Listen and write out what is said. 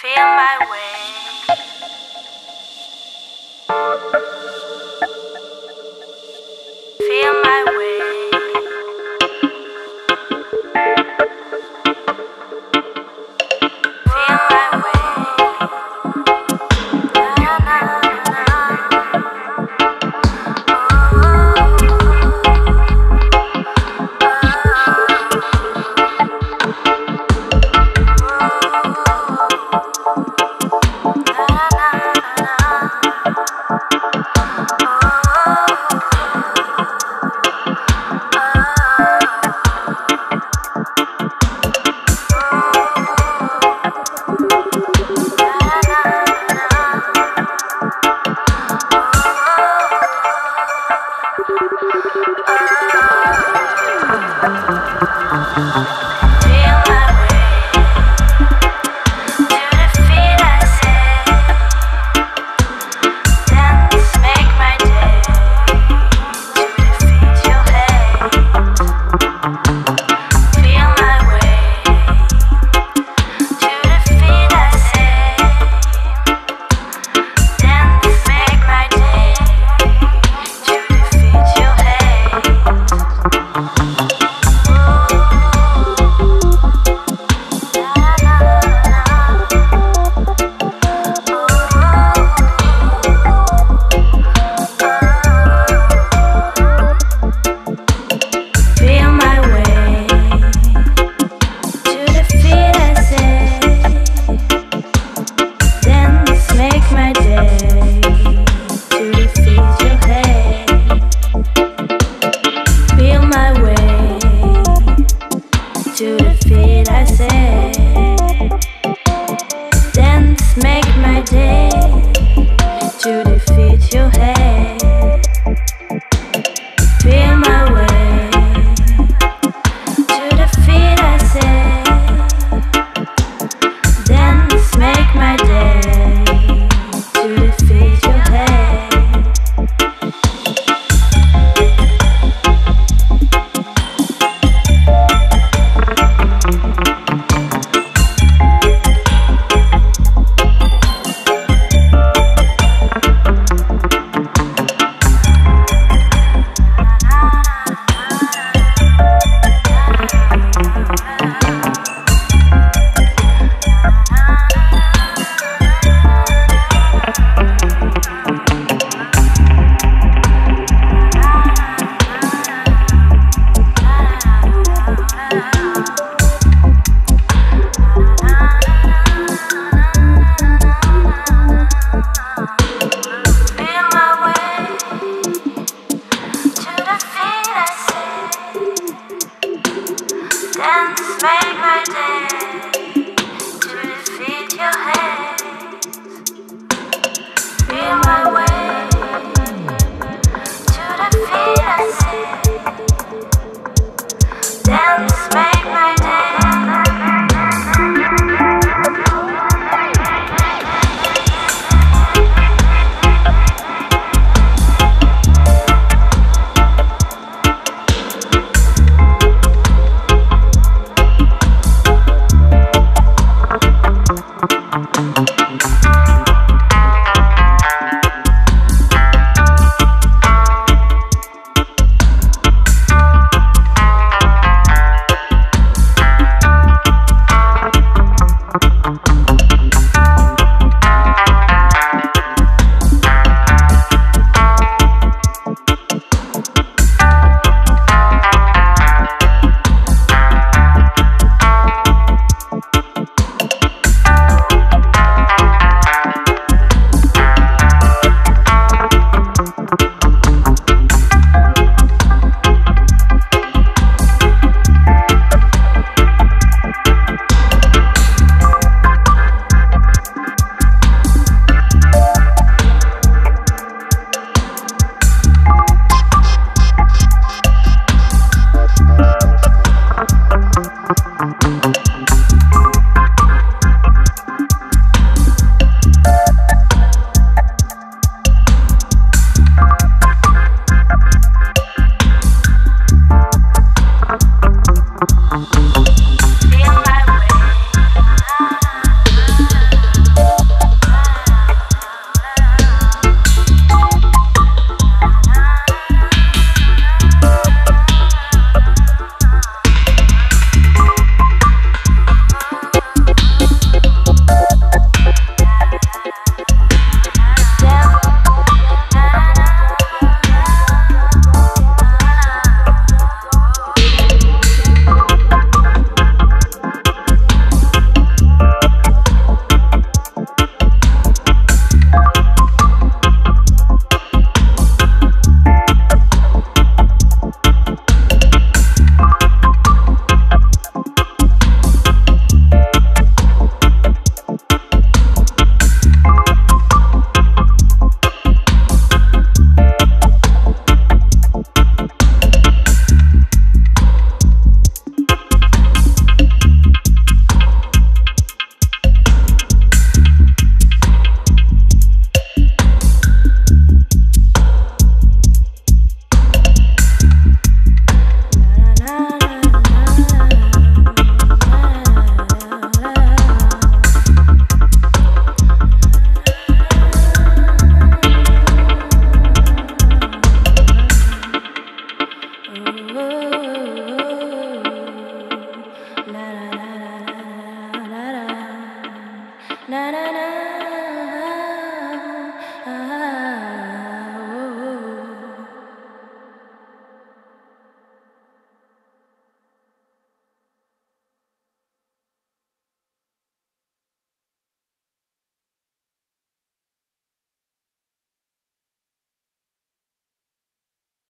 Feel my way. Feel my way. Feel my way. Na na na. Dance, make my day.